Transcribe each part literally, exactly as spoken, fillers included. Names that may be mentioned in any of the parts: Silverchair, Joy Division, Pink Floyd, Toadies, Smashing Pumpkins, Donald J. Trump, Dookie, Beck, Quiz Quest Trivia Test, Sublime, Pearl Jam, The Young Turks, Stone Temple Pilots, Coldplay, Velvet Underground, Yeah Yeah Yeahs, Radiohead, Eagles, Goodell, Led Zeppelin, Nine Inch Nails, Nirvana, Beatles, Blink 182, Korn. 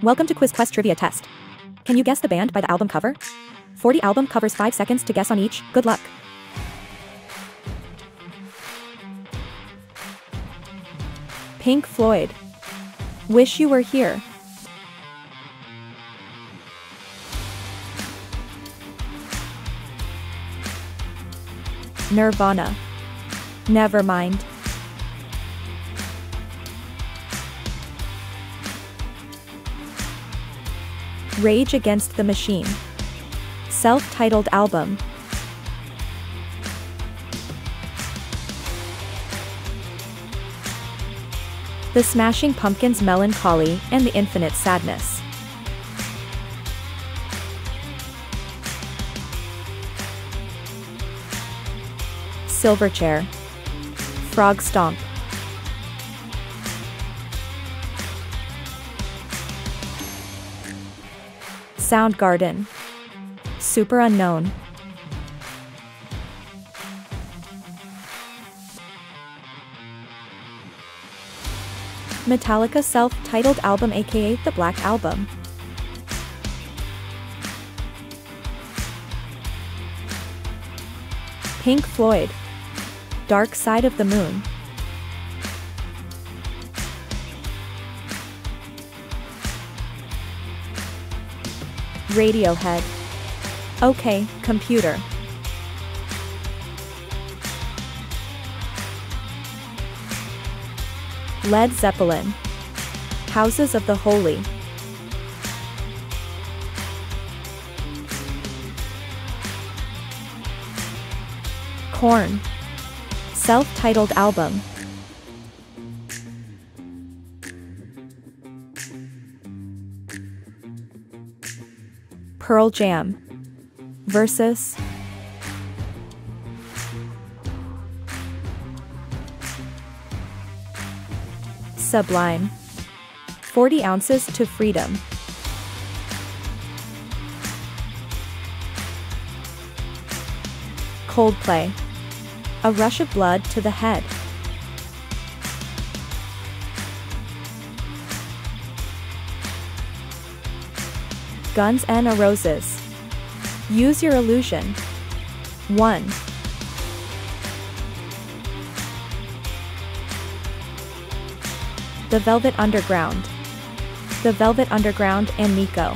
Welcome to Quiz Quest Trivia Test. Can you guess the band by the album cover? forty album covers, five seconds to guess on each. Good luck. Pink Floyd. Wish You Were Here. Nirvana. Nevermind. Rage Against the Machine. Self-titled album. The Smashing Pumpkins' Melancholy and the Infinite Sadness. Silverchair. Frog Stomp. Soundgarden. Super Unknown. Metallica self-titled album, aka the Black Album. Pink Floyd. Dark Side of the Moon. Radiohead. OK, Computer. Led Zeppelin. Houses of the Holy. Korn. Self-titled album. Pearl Jam. Versus. Sublime. forty Ounces to Freedom. Coldplay. A Rush of Blood to the Head. Guns N' Roses. Use Your Illusion. one. The Velvet Underground. The Velvet Underground and Nico.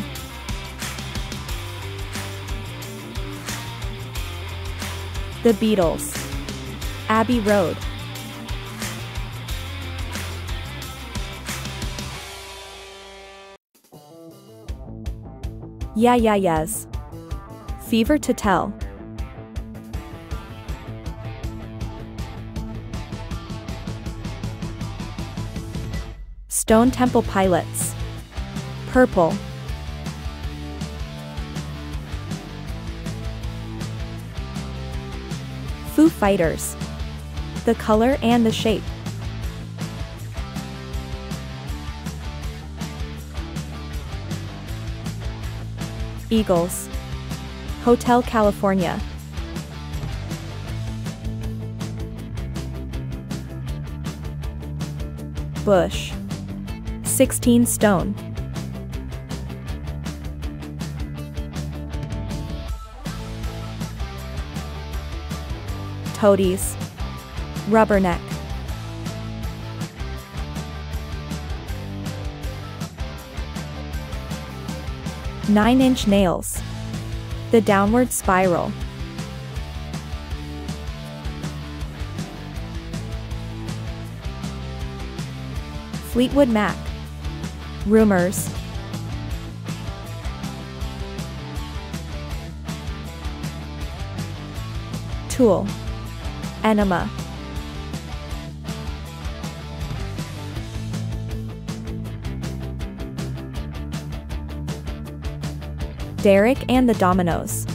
The Beatles. Abbey Road. Yeah Yeah Yeahs. Fever to Tell. Stone Temple Pilots. Purple. Foo Fighters. The Color and the Shape. Eagles. Hotel California. Bush. sixteen Stone. Toadies. Rubberneck. Nine Inch Nails. The Downward Spiral. Fleetwood Mac. Rumors. Tool. Enema. Derek and the Dominoes.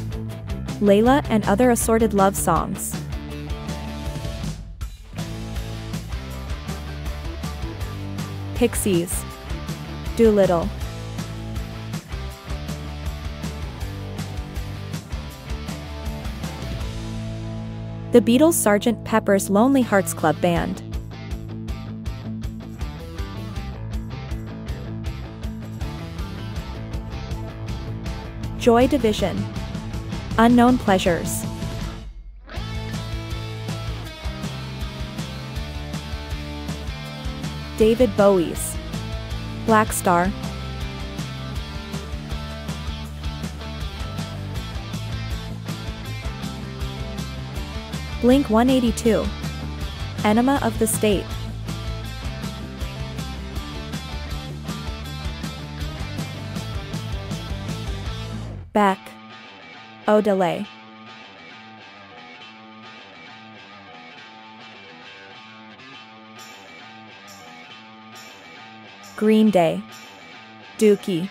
Layla and Other Assorted Love Songs. Pixies. Doolittle. The Beatles. Sergeant Pepper's Lonely Hearts Club Band. Joy Division. Unknown Pleasures. David Bowie's Black Star. Blink one eighty-two. Enema of the State. Beck. Oh Delay. Green Day. Dookie.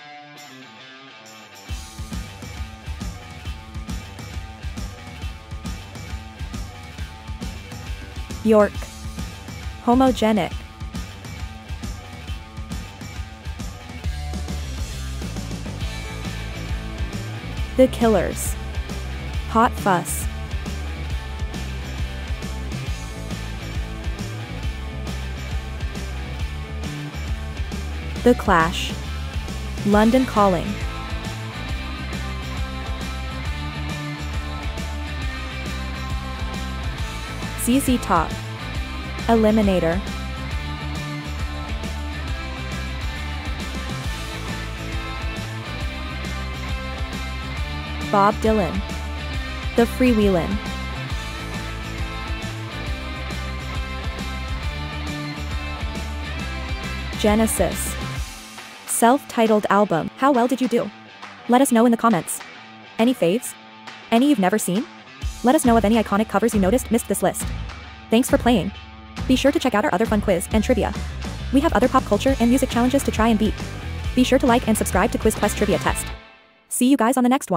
York. Homogenic. The Killers. Hot Fuss. The Clash. London Calling. Z Z Top. Eliminator. Bob Dylan. The Freewheelin'. Genesis. Self-titled album. How well did you do? Let us know in the comments. Any faves? Any you've never seen? Let us know of any iconic covers you noticed missed this list. Thanks for playing. Be sure to check out our other fun quiz and trivia. We have other pop culture and music challenges to try and beat. Be sure to like and subscribe to Quiz Quest Trivia Test. See you guys on the next one.